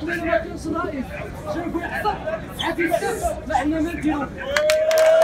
عندنا ما كاينش رئيس، جايبو يحصر، عاد يكسب، ما عندنا ما نديرو.